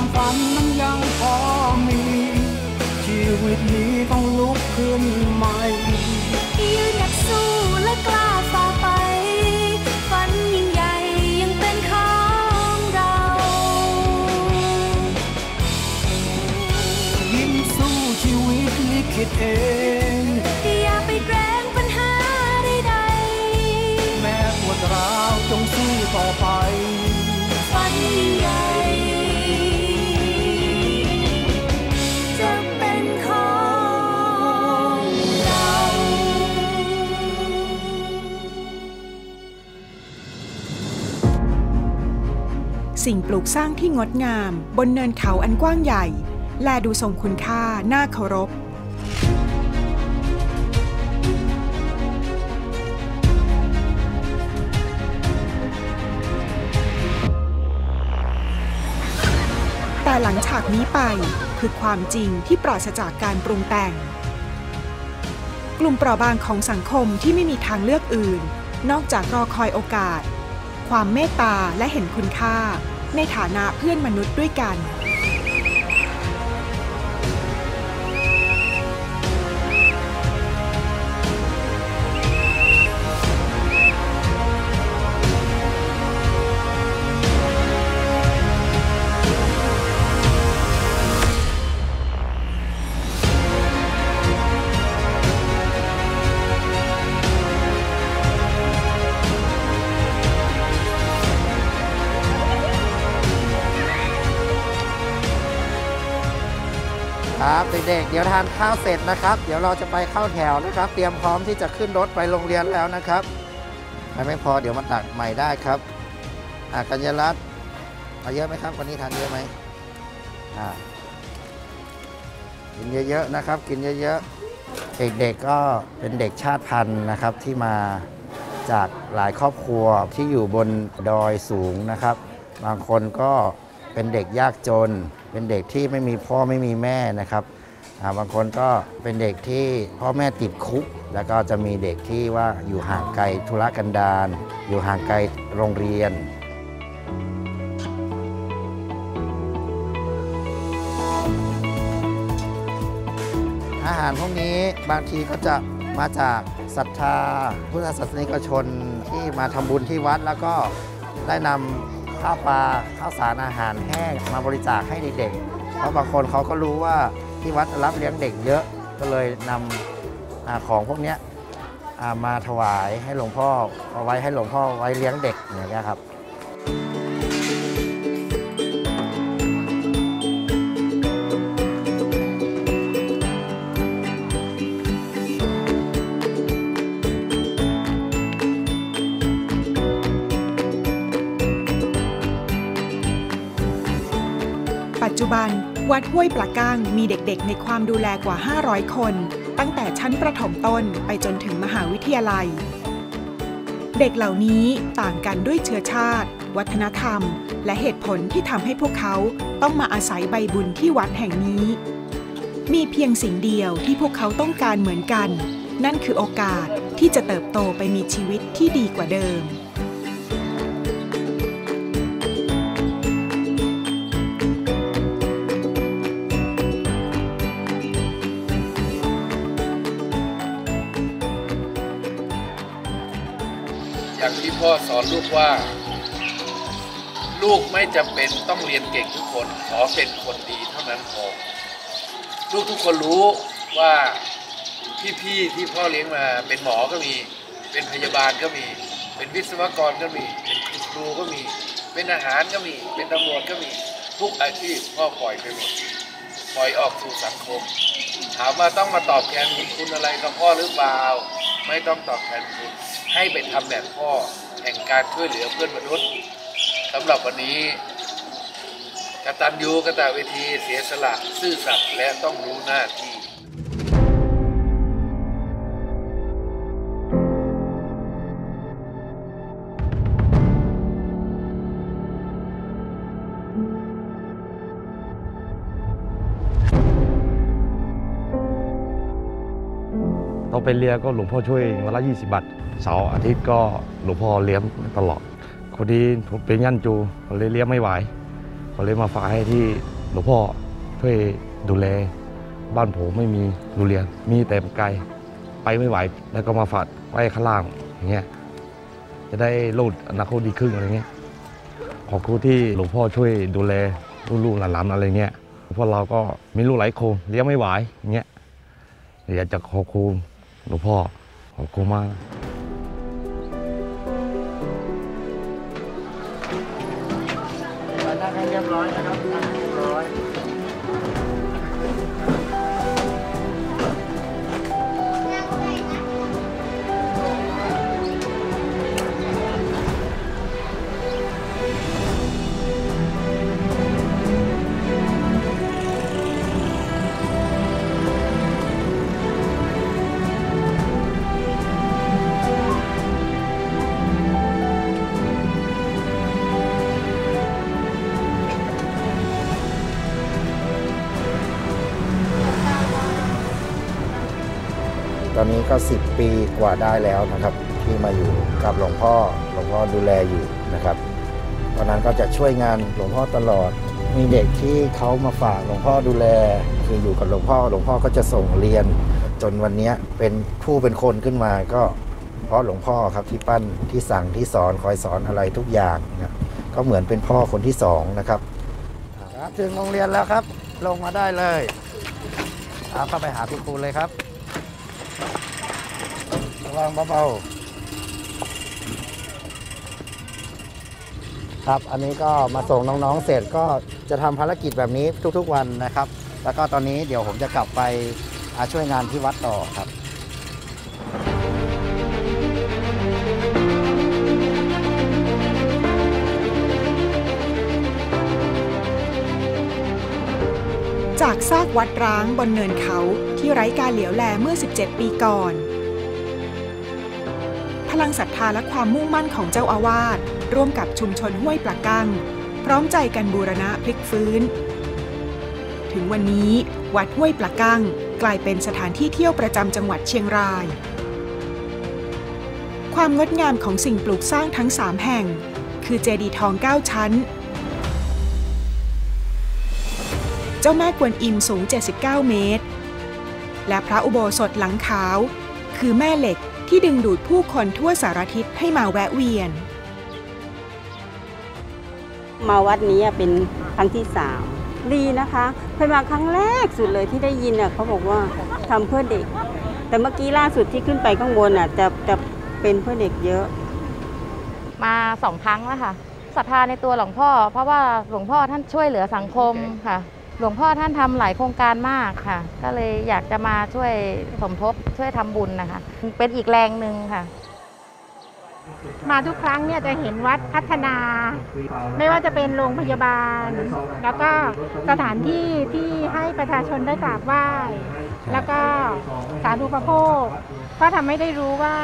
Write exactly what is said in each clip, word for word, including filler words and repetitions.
ความฝันนั้นยังพอมีชีวิตนี้ต้องลุกขึ้นใหม่ยืนหยัดสู้และกล้าฝ่าไปฝันยิ่งใหญ่ยังเป็นของเรายิ้มสู้ชีวิตลิขิตเองอย่าไปแกล้งปัญหาใดๆแม้ปวดร้าวจงสู้ต่อไปฝันยิ่งใหญ่สิ่งปลูกสร้างที่งดงามบนเนินเขาอันกว้างใหญ่และดูทรงคุณค่าน่าเคารพแต่หลังจากนี้ไปคือความจริงที่ปราศจากการปรุงแต่งกลุ่มเปราะบางของสังคมที่ไม่มีทางเลือกอื่นนอกจากรอคอยโอกาสความเมตตาและเห็นคุณค่าในฐานะเพื่อนมนุษย์ด้วยกันเด็กๆเดี๋ยวทานข้าวเสร็จนะครับเดี๋ยวเราจะไปเข้าแถวนะครับเตรียมพร้อมที่จะขึ้นรถไปโรงเรียนแล้วนะครับไม่พอเดี๋ยวมันตัดใหม่ได้ครับอ่ะกัญญาลัตน์เอาเยอะไหมครับวันนี้ทานเยอะไหมอ่ากินเยอะๆนะครับกินเยอะๆเด็กๆก็เป็นเด็กชาติพันธุ์นะครับที่มาจากหลายครอบครัวที่อยู่บนดอยสูงนะครับบางคนก็เป็นเด็กยากจนเป็นเด็กที่ไม่มีพ่อไม่มีแม่นะครับบางคนก็เป็นเด็กที่พ่อแม่ติดคุกแล้วก็จะมีเด็กที่ว่าอยู่ห่างไกลธุรกันดารอยู่ห่างไกลโรงเรียนอาหารพวกนี้บางทีก็จะมาจากศรัทธาพุทธศาสนิกชนที่มาทำบุญที่วัดแล้วก็ได้นำข้าวปลาข้าวสารอาหารแห้งมาบริจาคให้เด็กๆเพราะบางคนเขาก็รู้ว่าที่วัดรับเลี้ยงเด็กเยอะก็เลยนำอของพวกนี้มาถวายให้หลวงพ่อเอาไว้ให้หลวงพ่อไว้เลี้ยงเด็กอย่างนี้ครับปัจจุบันวัดห้วยปลาก้างมีเด็กๆในความดูแลกว่าห้าร้อยคนตั้งแต่ชั้นประถมต้นไปจนถึงมหาวิทยาลัยเด็กเหล่านี้ต่างกันด้วยเชื้อชาติวัฒนธรรมและเหตุผลที่ทำให้พวกเขาต้องมาอาศัยใบบุญที่วัดแห่งนี้มีเพียงสิ่งเดียวที่พวกเขาต้องการเหมือนกันนั่นคือโอกาสที่จะเติบโตไปมีชีวิตที่ดีกว่าเดิมที่พ่อสอนลูกว่าลูกไม่จำเป็นต้องเรียนเก่งทุกคนขอเป็นคนดีเท่านั้นพอลูกทุกคนรู้ว่าพี่ๆที่พ่อเลี้ยงมาเป็นหมอก็มีเป็นพยาบาลก็มีเป็นวิศวกรก็มีเป็นครูก็มีเป็นอาหารก็มีเป็นตำรวจก็มีทุกอาชีพพ่อปล่อยไปหมดปล่อยออกสู่สังคมถามว่าต้องมาตอบแทนคุณคุณอะไรกับพ่อหรือเปล่าไม่ต้องตอบแทนคุณให้ไปทำแบบพ่อแห่งการช่วยเหลือเพื่อนมนุษย์สำหรับวันนี้กตัญญูกตเวทีเสียสละซื่อสัตย์และต้องรู้หน้าที่เราไปเรียนก็หลวงพ่อช่วยวันละยี่สิบบาทเสาร์อาทิตย์ก็หลวงพ่อเลี้ยงตลอดคนนี้ผมเป็นยั่นจูเลยเลี้ยงไม่ไหว ก็เลยมาฝากให้ที่หลวงพ่อช่วยดูแลบ้านผมไม่มีดูเรียนมีแต่ไกลไปไม่ไหวแล้วก็มาฝากไว้ข้างล่างอย่างเงี้ยจะได้โลดอนาคตดีขึ้นอะไรเงี้ยขอบคุณที่หลวงพ่อช่วยดูแลลูกๆหลานๆอะไรเงี้ยพวกเราก็มีลูกหลายคนเลี้ยงไม่ไหวอย่างเงี้ยอยากจะขอบคุณหลวงพ่อขอบคุณมากเรียบร้อยนะครับเรียบร้อยตอนนี้ก็สิบปีกว่าได้แล้วนะครับที่มาอยู่กับหลวงพ่อหลวงพ่อดูแลอยู่นะครับตอนนั้นก็จะช่วยงานหลวงพ่อตลอดมีเด็กที่เขามาฝากหลวงพ่อดูแลคืออยู่กับหลวงพ่อหลวงพ่อก็จะส่งเรียนจนวันนี้เป็นผู้เป็นคนขึ้นมาก็เพราะหลวงพ่อครับที่ปั้นที่สั่งที่สอนคอยสอนอะไรทุกอย่างนะก็เหมือนเป็นพ่อคนที่สองนะครับครับถึงโรงเรียนแล้วครับลงมาได้เลยเอาเข้าไปหาคุณครูเลยครับวางเบาๆครับอันนี้ก็มาส่งน้องๆเสร็จก็จะทำภารกิจแบบนี้ทุกๆวันนะครับแล้วก็ตอนนี้เดี๋ยวผมจะกลับไปช่วยงานที่วัดต่อครับจากซากวัดร้างบนเนินเขาที่ไร้การเหลียวแลเมื่อสิบเจ็ดปีก่อนพลังศรัทธาและความมุ่งมั่นของเจ้าอาวาสร่วมกับชุมชนห้วยปลากั้งพร้อมใจกันบูรณะพลิกฟื้นถึงวันนี้วัดห้วยปลากั้งกลายเป็นสถานที่เที่ยวประจำจังหวัดเชียงรายความงดงามของสิ่งปลูกสร้างทั้งสามแห่งคือเจดีย์ทองเก้าชั้นเจ้าแม่กวนอิมสูงเจ็ดสิบเก้าเมตรและพระอุโบสถหลังขาวคือแม่เหล็กที่ดึงดูดผู้คนทั่วสารทิศให้มาแวะเวียนมาวัดนี้เป็นครั้งที่สามดีนะคะเคยมาครั้งแรกสุดเลยที่ได้ยินอ่ะเขาบอกว่าทำเพื่อเด็กแต่เมื่อกี้ล่าสุดที่ขึ้นไปข้างบนอ่ะจะจะเป็นเพื่อเด็กเยอะมาสองครั้งแล้วค่ะศรัทธาในตัวหลวงพ่อเพราะว่าหลวงพ่อท่านช่วยเหลือสังคมค่ะหลวงพ่อท่านทำหลายโครงการมากค่ะก็เลยอยากจะมาช่วยสมทบช่วยทำบุญนะคะเป็นอีกแรงหนึ่งค่ะมาทุกครั้งเนี่ยจะเห็นวัดพัฒนาไม่ว่าจะเป็นโรงพยาบาลแล้วก็สถานที่ที่ให้ประชาชนได้กราบไหว้แล้วก็สาธุประโภคก็ทำให้ได้รู้ว่า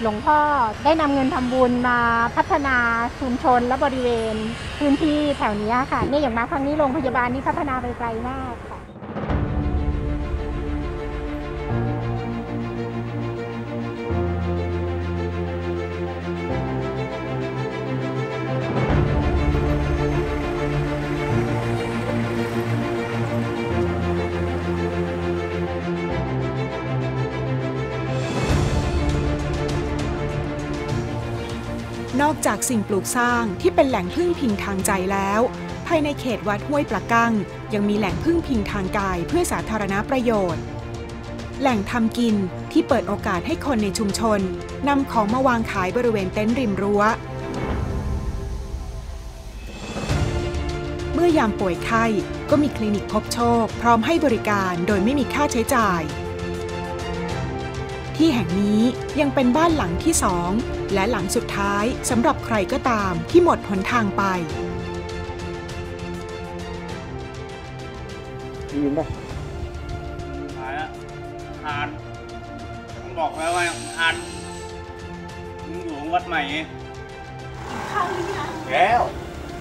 หลวงพ่อได้นำเงินทำบุญมาพัฒนาชุมชนและบริเวณพื้นที่แถวนี้ค่ะนี่อย่างมาครั้งนี้โรงพยาบาลนี่พัฒนาไปไกลมากค่ะนอกจากสิ่งปลูกสร้างที่เป็นแหล่งพึ่งพิงทางใจแล้วภายในเขตวัดห้วยปลากั้งยังมีแหล่งพึ่งพิงทางกายเพื่อสาธารณประโยชน์แหล่งทำกินที่เปิดโอกาสให้คนในชุมชนนำของมาวางขายบริเวณเต็นท์ริมรั้วเมื่อยามป่วยไข้ก็มีคลินิกพบโชคพร้อมให้บริการโดยไม่มีค่าใช้จ่ายที่แห่งนี้ยังเป็นบ้านหลังที่สองและหลังสุดท้ายสำหรับใครก็ตามที่หมดหนทางไปได้ยินปะหายแล้วทานผมบอกแล้วว่าทานมึงอยู่วัดใหม่กินข้าวหรือยังแล้ว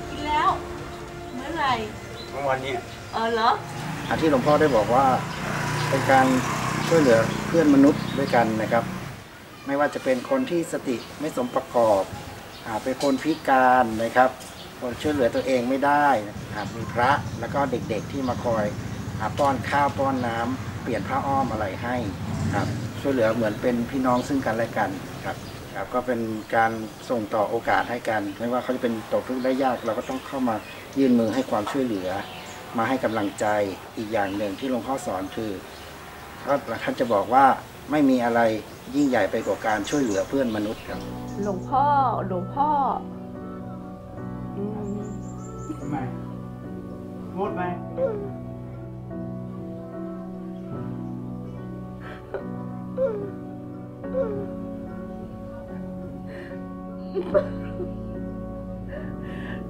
กินแล้วเมื่อไหร่เมื่อวันนี้เออเหรอที่หลวงพ่อได้บอกว่าเป็นการช่วยเหลือเพื่อนมนุษย์ด้วยกันนะครับไม่ว่าจะเป็นคนที่สติไม่สมประกอบเป็นคนพิการนะครับ คนช่วยเหลือตัวเองไม่ได้มีพระแล้วก็เด็กๆที่มาคอยป้อนข้าวป้อนน้ำเปลี่ยนผ้าอ้อมอะไรให้ครับช่วยเหลือเหมือนเป็นพี่น้องซึ่งกันและกันครับครับก็เป็นการส่งต่อโอกาสให้กันไม่ว่าเขาจะเป็นตกทุกข์ได้ยากเราก็ต้องเข้ามายื่นมือให้ความช่วยเหลือมาให้กำลังใจอีกอย่างหนึ่งที่หลวงพ่อสอนคือท่านจะบอกว่าไม่มีอะไรยิ่งใหญ่ไปกว่าการช่วยเหลือเพื่อนมนุษย์ครับหลวงพ่อหลวงพ่อทำไมงดไหม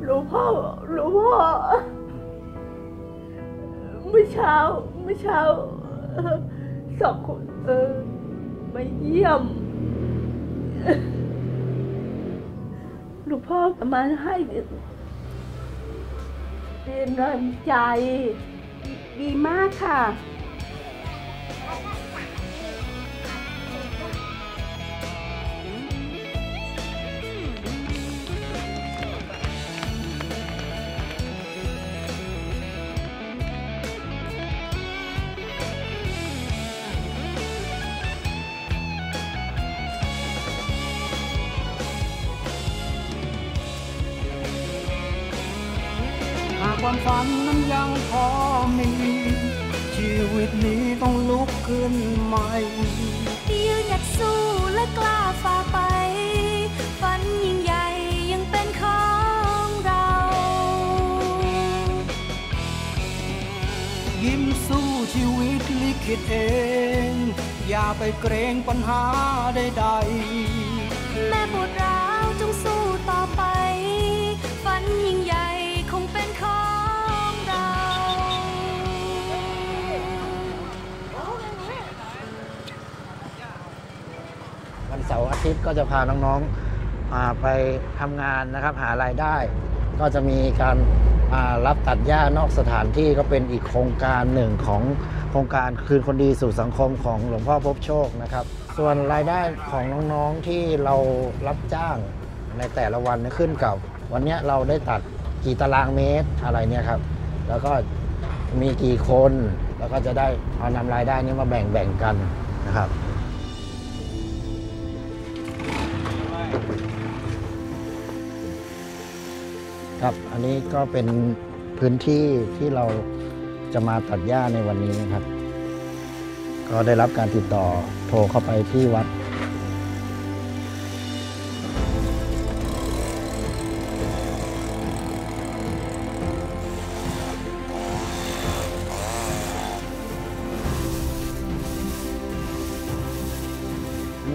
หลวงพ่อหลวงพ่อเมื่อเช้าเมื่อเช้าสองคนเออมาเยี่ยมหลวงพ่อมาให้เป็นกำลังใจดีมากค่ะความฝันนั้นยังพอมีชีวิตนี้ต้องลุกขึ้นใหม่เดียวหยัดสู้และกล้าฝ่าไปฝันยิ่งใหญ่ยังเป็นของเรายิ้มสู้ชีวิตลิขิตเองอย่าไปเกรงปัญหาใดๆแม่ปวดร้าวจงสู้ต่อไปฝันยิ่งใหญ่คงเป็นของเราวันเสาร์อาทิตย์ก็จะพาน้องๆไปทำงานนะครับหารายได้ก็จะมีการรับตัดหญ้านอกสถานที่ก็เป็นอีกโครงการหนึ่งของโครงการคืนคนดีสู่สังคมของหลวงพ่อพบโชคนะครับส่วนรายได้ของน้องๆที่เรารับจ้างในแต่ละวันขึ้นกับวันนี้เราได้ตัดกี่ตารางเมตรอะไรเนี่ยครับแล้วก็มีกี่คนแล้วก็จะได้เอานำรายได้นี้มาแบ่งแบ่งกันนะครับครับอันนี้ก็เป็นพื้นที่ที่เราจะมาตัดหญ้าในวันนี้นะครับก็ได้รับการติดต่อโทรเข้าไปที่วัด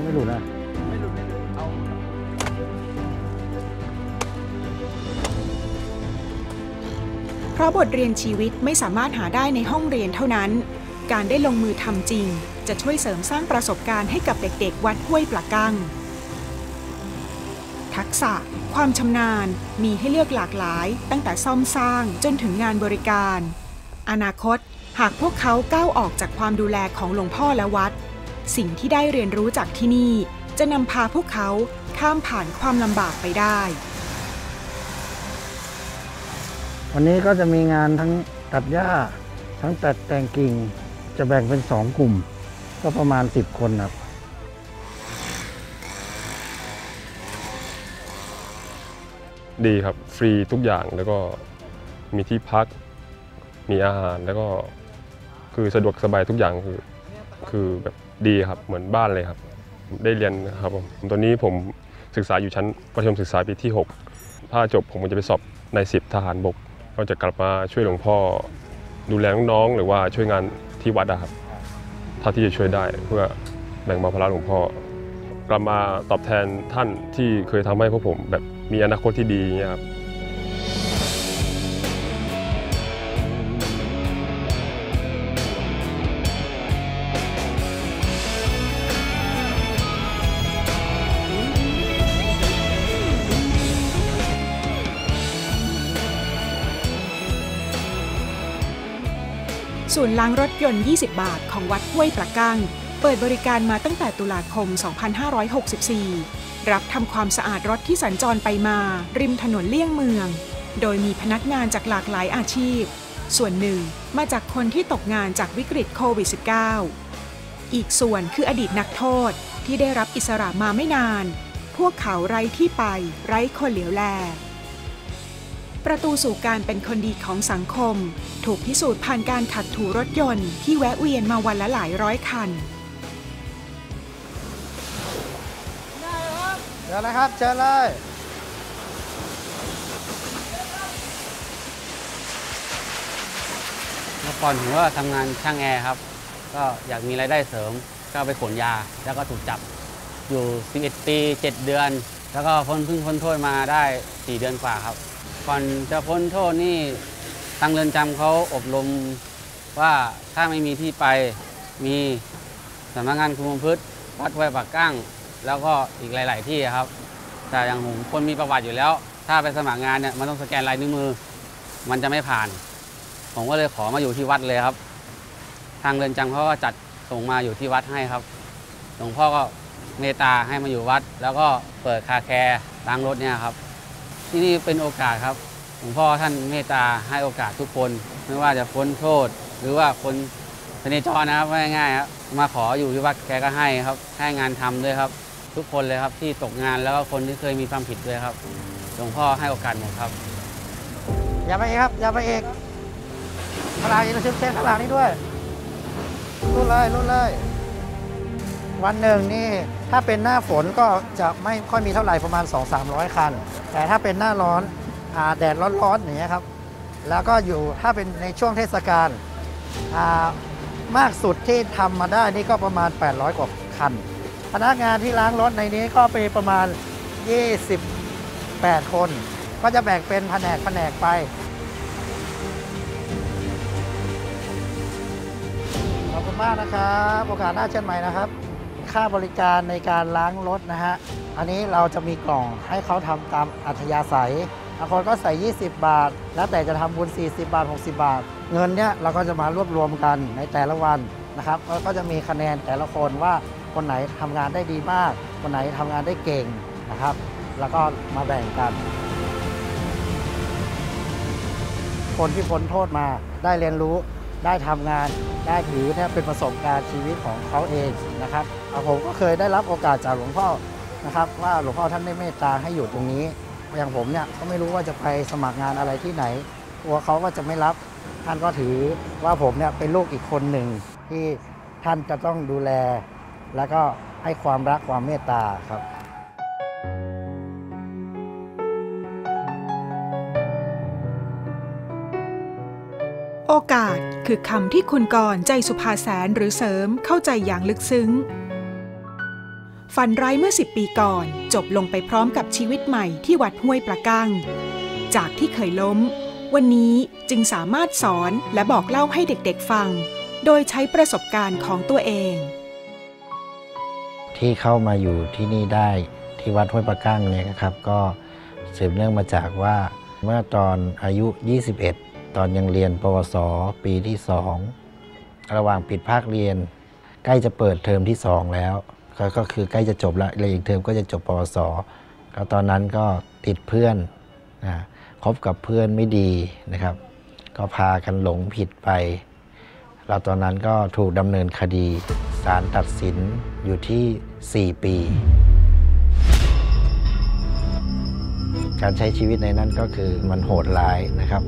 ไม่หลุดนะไม่หลุดไม่หลุดเอาเพราะบทเรียนชีวิตไม่สามารถหาได้ในห้องเรียนเท่านั้นการได้ลงมือทำจริงจะช่วยเสริมสร้างประสบการณ์ให้กับเด็กๆวัดห้วยปลากั้งทักษะความชำนาญมีให้เลือกหลากหลายตั้งแต่ซ่อมสร้างจนถึงงานบริการอนาคตหากพวกเขาก้าวออกจากความดูแลของหลวงพ่อและวัดสิ่งที่ได้เรียนรู้จากที่นี่จะนำพาพวกเขาข้ามผ่านความลำบากไปได้วันนี้ก็จะมีงานทั้งตัดหญ้าทั้งตัดแต่งกิ่งจะแบ่งเป็นสองกลุ่มก็ประมาณสิบคนครับดีครับฟรีทุกอย่างแล้วก็มีที่พักมีอาหารแล้วก็คือสะดวกสบายทุกอย่างคือคือแบบดีครับเหมือนบ้านเลยครับได้เรียนครับผมตอนนี้ผมศึกษาอยู่ชั้นประถมศึกษาปีที่หกถ้าจบผมจะไปสอบในสิบทหารบกก็จะกลับมาช่วยหลวงพ่อดูแลน้องๆหรือว่าช่วยงานที่วัดครับถ้าที่จะช่วยได้เพื่อแบ่งเบาภาระหลวงพ่อกลับมาตอบแทนท่านที่เคยทำให้พวกผมแบบมีอนาคตที่ดีครับศูนย์ล้างรถยนต์ยี่สิบบาทของวัดห้วยปลากั้งเปิดบริการมาตั้งแต่ตุลาคมสองพันห้าร้อยหกสิบสี่รับทำความสะอาดรถที่สัญจรไปมาริมถนนเลี่ยงเมือง โดยมีพนักงานจากหลากหลายอาชีพส่วนหนึ่งมาจากคนที่ตกงานจากวิกฤตโควิด สิบเก้า อีกส่วนคืออดีตนักโทษที่ได้รับอิสระมาไม่นานพวกเขาไร้ที่ไปไร้คนเหลียวแลประตูสู่การเป็นคนดีของสังคมถูกพิสูจน์ผ่านการขัดถูรถยนต์ที่แวะเวียนมาวันละหลายร้อยคันเดี๋ยวนะครับเชิญเลยเมื่อก่อนผมก็ทำงานช่างแอร์ครับก็อยากมีรายได้เสริมก็ไปขนยาแล้วก็ถูกจับอยู่สิบเอ็ดปีเจ็ดเดือนแล้วก็พ้นเพิ่งพ้นโทษมาได้สี่เดือนกว่าครับก่อนจะพ้นโทษนี่ทางเรือนจำเขาอบรมว่าถ้าไม่มีที่ไปมีสำนักงานคุมประพฤติวัดห้วยปากกั้งแล้วก็อีกหลายๆที่ครับแต่อย่างผมคนมีประวัติอยู่แล้วถ้าไปสมัครงานเนี่ยมันต้องสแกนลายนิ้วมือมันจะไม่ผ่านผมก็เลยขอมาอยู่ที่วัดเลยครับทางเรือนจำเขาก็จัดส่งมาอยู่ที่วัดให้ครับหลวงพ่อก็เมตตาให้มาอยู่วัดแล้วก็เปิดคาแคร์ล้างรถเนี่ยครับที่นี่เป็นโอกาสครับหลวงพ่อท่านเมตตาให้โอกาสทุกคนไม่ว่าจะพ้นโทษหรือว่าคนสนิทจอนะครับง่ายๆครับมาขออยู่ที่วัดแกก็ให้ครับให้งานทำด้วยครับทุกคนเลยครับที่ตกงานแล้วก็คนที่เคยมีความผิดด้วยครับหลวงพ่อให้โอกาสหมดครับอย่าไปเองครับอย่าไปเองข้างหลังนี้เราชิมเส้นข้างหลังนี้ด้วยรุ่นเลยรุ่นเลยวันหนึ่งนี่ถ้าเป็นหน้าฝนก็จะไม่ค่อยมีเท่าไหร่ประมาณ สองถึงสามร้อย คันแต่ถ้าเป็นหน้าร้อนอาแดดร้อนๆอย่างเงี้ยครับแล้วก็อยู่ถ้าเป็นในช่วงเทศกาลมากสุดที่ทำมาได้นี่ก็ประมาณแปดร้อยกว่าคันพนักงานที่ล้างรถในนี้ก็เป็นประมาณยี่สิบแปดคนก็จะแบ่งเป็นแผนกแผนกไปขอบคุณมากนะครับโอกาสหน้าเช่นใหม่นะครับค่าบริการในการล้างรถนะฮะอันนี้เราจะมีกล่องให้เขาทำตามอัธยาศัยบางคนก็ใส่ยี่สิบบาทแล้วแต่จะทำบุญสี่สิบบาทหกสิบบาทเงินเนี้ยเราก็จะมารวบรวมกันในแต่ละวันนะครับแล้วก็จะมีคะแนนแต่ละคนว่าคนไหนทำงานได้ดีมากคนไหนทำงานได้เก่งนะครับแล้วก็มาแบ่งกันคนที่พ้นโทษมาได้เรียนรู้ได้ทำงานได้ถือเนี่ยเป็นประสบการณ์ชีวิตของเขาเองนะครับผมก็เคยได้รับโอกาสจากหลวงพ่อนะครับว่าหลวงพ่อท่านได้เมตตาให้อยู่ตรงนี้อย่างผมเนี่ยก็ไม่รู้ว่าจะไปสมัครงานอะไรที่ไหนกลัวเขาก็จะไม่รับท่านก็ถือว่าผมเนี่ยเป็นลูกอีกคนหนึ่งที่ท่านจะต้องดูแลแล้วก็ให้ความรักความเมตตาครับโอกาสคือคำที่คุณกรใจสุภาแสนหรือเสริมเข้าใจอย่างลึกซึ้งฝันร้ายเมื่อสิบปีก่อนจบลงไปพร้อมกับชีวิตใหม่ที่วัดห้วยปลากั้งจากที่เคยล้มวันนี้จึงสามารถสอนและบอกเล่าให้เด็กๆฟังโดยใช้ประสบการณ์ของตัวเองที่เข้ามาอยู่ที่นี่ได้ที่วัดห้วยปลากั้งเนี่ยนะครับก็สืบเนื่องมาจากว่าเมื่อตอนอายุยี่สิบเอ็ดตอนยังเรียนปวสปีที่สองระหว่างปิดภาคเรียนใกล้จะเปิดเทอมที่สองแล้วก็คือใกล้จะจบแล้วเลยอีกเทอมก็จะจบปวสแล้วตอนนั้นก็ติดเพื่อนนะคบกับเพื่อนไม่ดีนะครับก็พากันหลงผิดไปแล้วตอนนั้นก็ถูกดำเนินคดีศาลตัดสินอยู่ที่สี่ปีการใช้ชีวิตในนั้นก็คือมันโหดร้ายนะครับ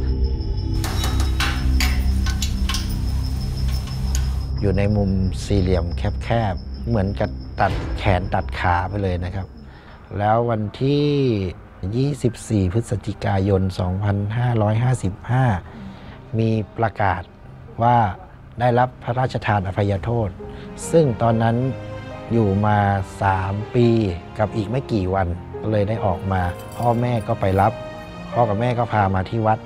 อยู่ในมุมสี่เหลี่ยมแคบๆเหมือนกับตัดแขนตัดขาไปเลยนะครับแล้ววันที่ยี่สิบสี่พฤศจิกายนสองพันห้าร้อยห้าสิบห้ามีประกาศว่าได้รับพระราชทานอภัยโทษซึ่งตอนนั้นอยู่มาสามปีกับอีกไม่กี่วันเลยได้ออกมาพ่อแม่ก็ไปรับพ่อกับแม่ก็พามาที่วัด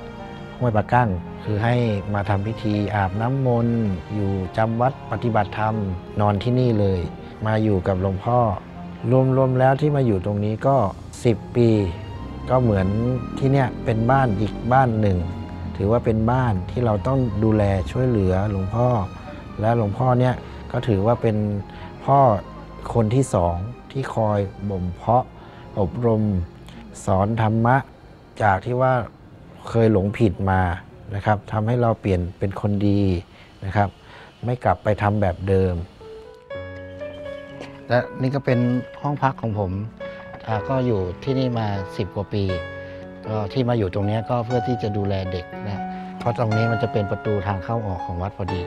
ห้วยปลากั้งคือให้มาทำพิธีอาบน้ำมนต์อยู่จำวัดปฏิบัติธรรมนอนที่นี่เลยมาอยู่กับหลวงพ่อรวมๆแล้วที่มาอยู่ตรงนี้ก็สิบปีก็เหมือนที่เนี่ยเป็นบ้านอีกบ้านหนึ่งถือว่าเป็นบ้านที่เราต้องดูแลช่วยเหลือหลวงพ่อและหลวงพ่อเนี่ยก็ถือว่าเป็นพ่อคนที่สองที่คอยบ่มเพาะอบรมสอนธรรมะจากที่ว่า เคยหลงผิดมานะครับทำให้เราเปลี่ยนเป็นคนดีนะครับไม่กลับไปทำแบบเดิมและนี่ก็เป็นห้องพักของผมก็อยู่ที่นี่มาสิบกว่าปีก็ที่มาอยู่ตรงนี้ก็เพื่อที่จะดูแลเด็กนะเพราะตรงนี้มันจะเป็นประตูทางเข้าออกของวัดพอดี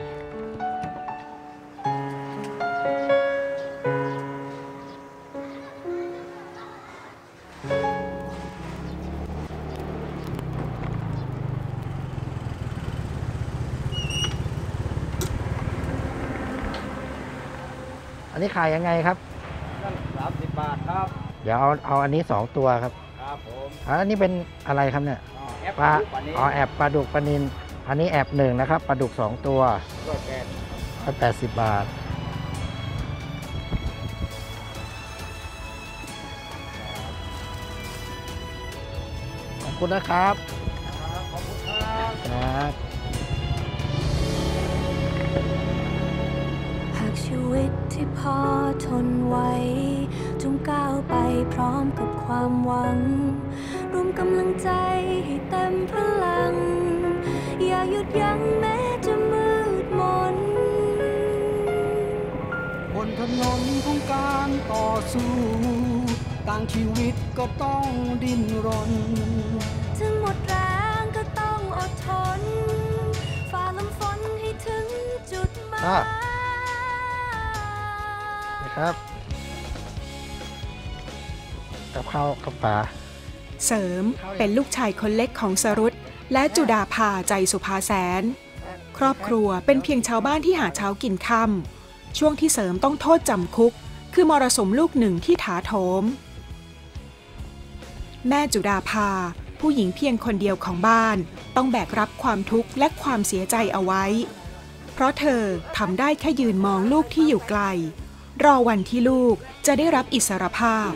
อันนี้ขายยังไงครับสามสิบบาทครับเดี๋ยวเอาเอาอันนี้สองตัวครับครับผมอันนี้เป็นอะไรครับเนี่ยปลาอ๋อแอบปลาดุกปลานิลอันนี้แอบหนึ่งนะครับปลาดุกสองตัวก็แปดสิบบาทขอบคุณนะครับขอบคุณครับครับหากชีวิตที่พอทนไว้จงก้าวไปพร้อมกับความหวังรวมกำลังใจให้เต็มพลังอย่าหยุดยั้งแม้จะมืดมนบนถนนของการต่อสู้ต่างชีวิตก็ต้องดิ้นรนถึงหมดแรงก็ต้องอดทนฝ่าลมฝนให้ถึงจุดหมายนะครับกับข้าวกับปลาเสริมเป็นลูกชายคนเล็กของสรุตและจุดาภาใจสุภาแสนครอบครัวเป็นเพียงชาวบ้านที่หาเช้ากินค่ำช่วงที่เสริมต้องโทษจำคุกคือมรสุมลูกหนึ่งที่ถาโถมแม่จุดาภาผู้หญิงเพียงคนเดียวของบ้านต้องแบกรับความทุกข์และความเสียใจเอาไว้เพราะเธอทำได้แค่ยืนมองลูกที่อยู่ไกลรอวันที่ลูกจะได้รับอิสรภาพ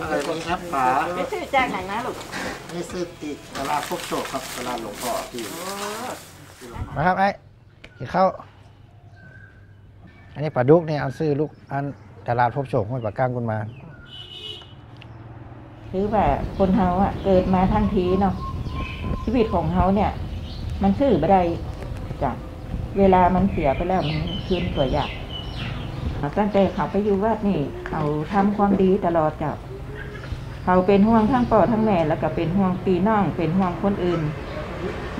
อะไรคนแอปป๋าไม่ซื้อแจกหนังนะลูกไม่ซื้อติดตลาดพวกโชคครับตลาดหลวงพ่อที่มาครับไอ้กินข้าวอันนี้ปลาดุกเนี่ยเอาซื้อลูกอันตลาดพวกโชคห้วยปลาก้างคุณมาคือแบบคนเฮาอ่ะเกิดมาทั้งทีเนาะชีวิตของเฮาเนี่ยมันซื้อไม่ได้จ้ะเวลามันเสียไปแล้วมันคืนตัวยากตั้งแต่เขาไปอยู่วัดนี่เขาทำความดีตลอดกับเขาเป็นห่วงทั้งพ่อทั้งแม่แล้วก็เป็นห่วงปีน้องเป็นห่วงคนอื่น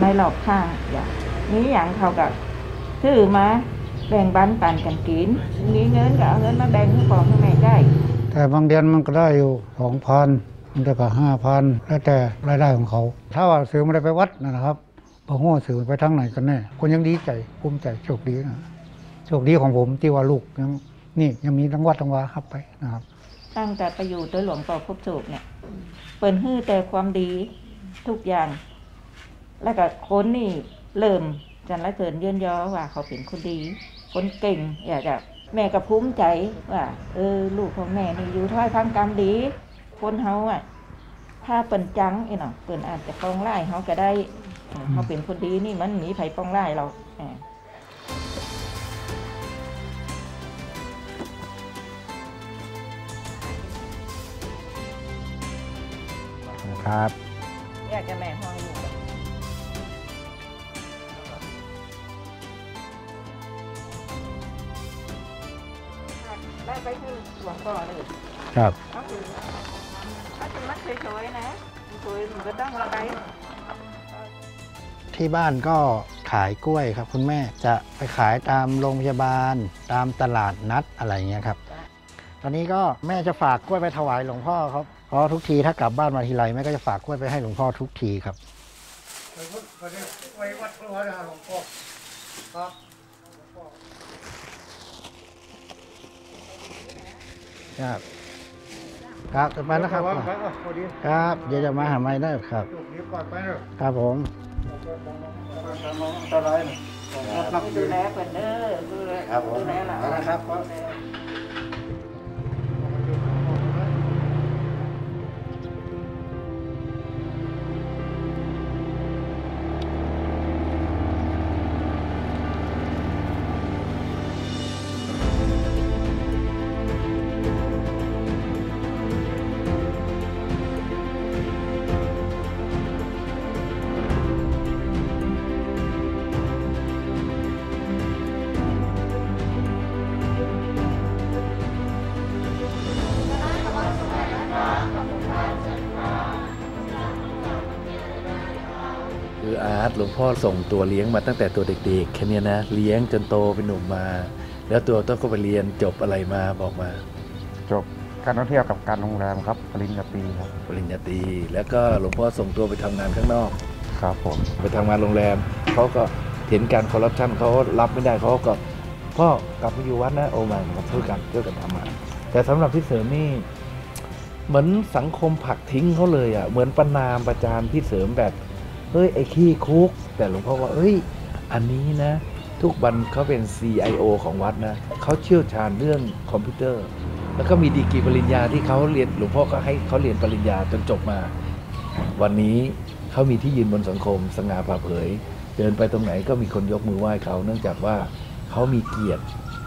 ในหลอกข้างอย่างนี้อย่างเขากับซื้อมาแบ่งบันปันกันกินนี้เงินก็เอาเงินมาแบ่งให้พ่อให้แม่ได้แต่บางเดือนมันก็ได้อยู่สองพันมันจะก็ห้าพันแล้วแต่รายได้ของเขาถ้าว่าซื้อไม่ได้ไปวัดนะครับพอหัวซื้อไปทั้งไหนกันแน่คนยังดีใจภูมิใจโชคดีนะโชคดีของผมที่ว่าลูกยังนี่ยังมีทั้งวัดทั้งวาครับไปนะครับตั้งแต่ไปอยู่ตัวหลวงต่อพบสุขเนี่ยเปิดฮื้อแต่ความดีทุกอย่างแล้วก็คนนี่เริ่มจันละเกินเยื่นย้อว่าเขาเป็นคนดีคนเก่งอยากจะแม่ก็ภูมิใจว่าเออลูกของแม่นี่อยู่ท้อยทำกรรมดีคนเฮาอ่ะถ้าเปิดจังไอ้หน่อเปิดอาจจะปองไล่เขาก็ได้เขาเป็นคนดีนี่มันหนีไผ่ปองไล่เราครับอยากจะแม่ห้องอยู่ได้ไปที่หลวงก่อเลยครับก็คือก็คือมัดเฉยๆนะเฉยๆมันก็ต้องระบายที่บ้านก็ขายกล้วยครับคุณแม่จะไปขายตามโรงพยาบาลตามตลาดนัดอะไรเงี้ยครับตอนนี้ก็แม่จะฝากกล้วยไปถวายหลวงพ่อครับเพราะทุกทีถ้ากลับบ้านมาทีไรแม่ก็จะฝากกล้วยไปให้หลวงพ่อทุกทีครับไปวัดพระวรหลวงพ่อครับครับครับจะมาแล้วครับครับเดี๋ยวจะมาหาไม้ได้ครับครับผมดูแลเปิดเด้อดูแลดูแลนะครับ ออาร์ตหลวงพ่อส่งตัวเลี้ยงมาตั้งแต่ตัวเด็กๆแค่นี้นะเลี้ยงจนโตเป็นหนุ่มมาแล้วตัวต้องก็ไปเรียนจบอะไรมาบอกมาจบการท่องเที่ยวกับการโรงแรมครับปริญญาตรีครับปริญญาตรีแล้วก็หลวงพ่อส่งตัวไปทำงานข้างนอกครับผมไปทำงานโรงแรมเขาก็เห็นการคอร์รัปชันเขารับไม่ได้เขาก็พ่อกลับมาอยู่วัดนะโอมากับช่วยกันช่วยกันทำมาแต่สำหรับพี่เสริมนี่เหมือนสังคมผักทิ้งเขาเลยอ่ะเหมือนประนามประจานพี่เสริมแบบเฮ้ยไอ้ขี้คุกแต่หลวงพ่อว่าเฮ้ยอันนี้นะทุกวันเขาเป็น ซี ไอ โอ ของวัดนะเขาเชี่ยวชาญเรื่องคอมพิวเตอร์แล้วก็มีดีกรีปริญญาที่เขาเรียนหลวงพ่อก็ให้เขาเรียนปริญญาจนจบมาวันนี้เขามีที่ยืนบนสังคมสง่าผ่าเผยเดินไปตรงไหนก็มีคนยกมือไหว้เขาเนื่องจากว่าเขามีเกียรติ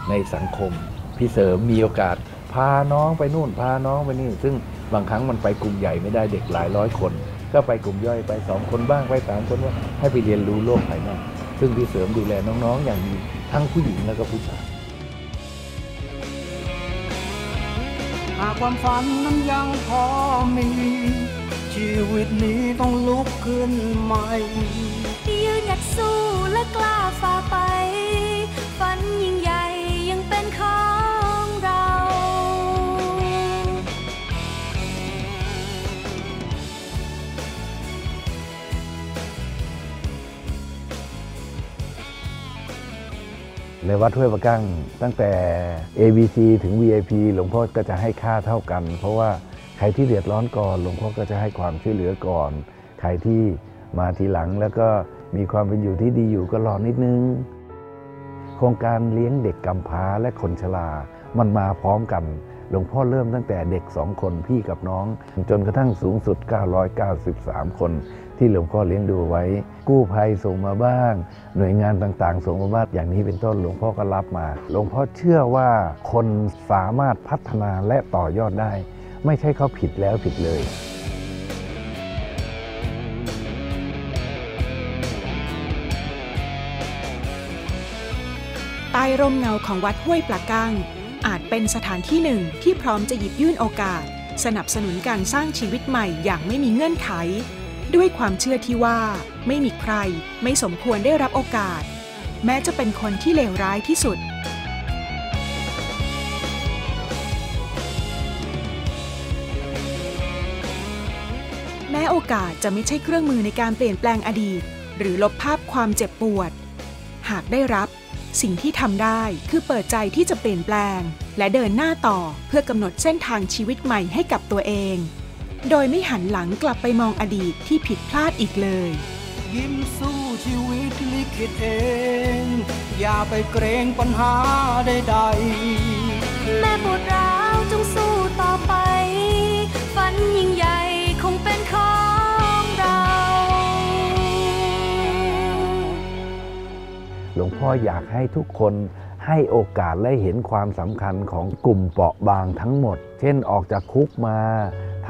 ในสังคมพี่เสริมมีโอกาสพาน้องไปนู่นพาน้องไปนี่ซึ่งบางครั้งมันไปกลุ่มใหญ่ไม่ได้เด็กหลายร้อยคนก็ไปกลุ่มย่อยไปสองคนบ้างไปสามคนว่าให้ไปเรียนรู้โลกภายนอกซึ่งพี่เสริมดูแลน้องๆอย่างดีทั้งผู้หญิงและก็ผู้ชายหากความฝันนั้นยังพอมีชีวิตนี้ต้องลุกขึ้นใหม่ยืนหยัดสู้และกล้าฝ่าไปฝันยิ่งใหญ่ยังเป็นของเราในวัดห้วยปะกั้งตั้งแต่ เอ บี ซี ถึง วี ไอ พี หลวงพ่อก็จะให้ค่าเท่ากันเพราะว่าใครที่เดือดร้อนก่อนหลวงพ่อก็จะให้ความช่วยเหลือก่อนใครที่มาทีหลังแล้วก็มีความเป็นอยู่ที่ดีอยู่ก็รอนิดนึงโครงการเลี้ยงเด็กกำพร้าและคนชรามันมาพร้อมกันหลวงพ่อเริ่มตั้งแต่เด็กสองคนพี่กับน้องจนกระทั่งสูงสุดเก้าร้อยเก้าสิบสามคนที่หลวงพ่อเลี้ยงดูไว้กู้ภัยส่งมาบ้างหน่วยงานต่างๆส่งมาบ้างอย่างนี้เป็นต้นหลวงพ่อก็รับมาหลวงพ่อเชื่อว่าคนสามารถพัฒนาและต่อยอดได้ไม่ใช่เขาผิดแล้วผิดเลยใต้ร่มเงาของวัดห้วยปะกั้งอาจเป็นสถานที่หนึ่งที่พร้อมจะหยิบยื่นโอกาสสนับสนุนการสร้างชีวิตใหม่อย่างไม่มีเงื่อนไขด้วยความเชื่อที่ว่าไม่มีใครไม่สมควรได้รับโอกาสแม้จะเป็นคนที่เลวร้ายที่สุดแม้โอกาสจะไม่ใช่เครื่องมือในการเปลี่ยนแปลงอดีตหรือลบภาพความเจ็บปวดหากได้รับสิ่งที่ทำได้คือเปิดใจที่จะเปลี่ยนแปลงและเดินหน้าต่อเพื่อกำหนดเส้นทางชีวิตใหม่ให้กับตัวเองโดยไม่หันหลังกลับไปมองอดีตที่ผิดพลาดอีกเลยยิ้มสู้ชีวิตลิขิตเองอย่าไปเกรงปัญหาใดๆแม้ปวดร้าวจงสู้ต่อไปฝันยิ่งใหญ่คงเป็นของเราหลวงพ่ออยากให้ทุกคนให้โอกาสและเห็นความสำคัญของกลุ่มเปราะบางทั้งหมดเช่นออกจากคุกมา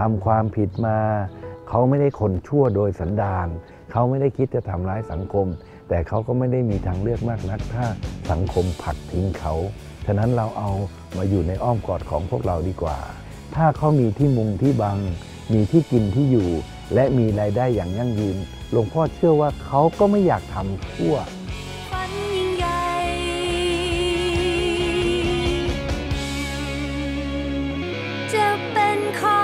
ทำความผิดมาเขาไม่ได้คนชั่วโดยสันดานเขาไม่ได้คิดจะทำร้ายสังคมแต่เขาก็ไม่ได้มีทางเลือกมากนักถ้าสังคมผลักทิ้งเขาฉะนั้นเราเอามาอยู่ในอ้อมกอดของพวกเราดีกว่าถ้าเขามีที่มุงที่บังมีที่กินที่อยู่และมีรายได้อย่างยั่งยืนหลวงพ่อเชื่อว่าเขาก็ไม่อยากทำชั่วจะเป็นข้อ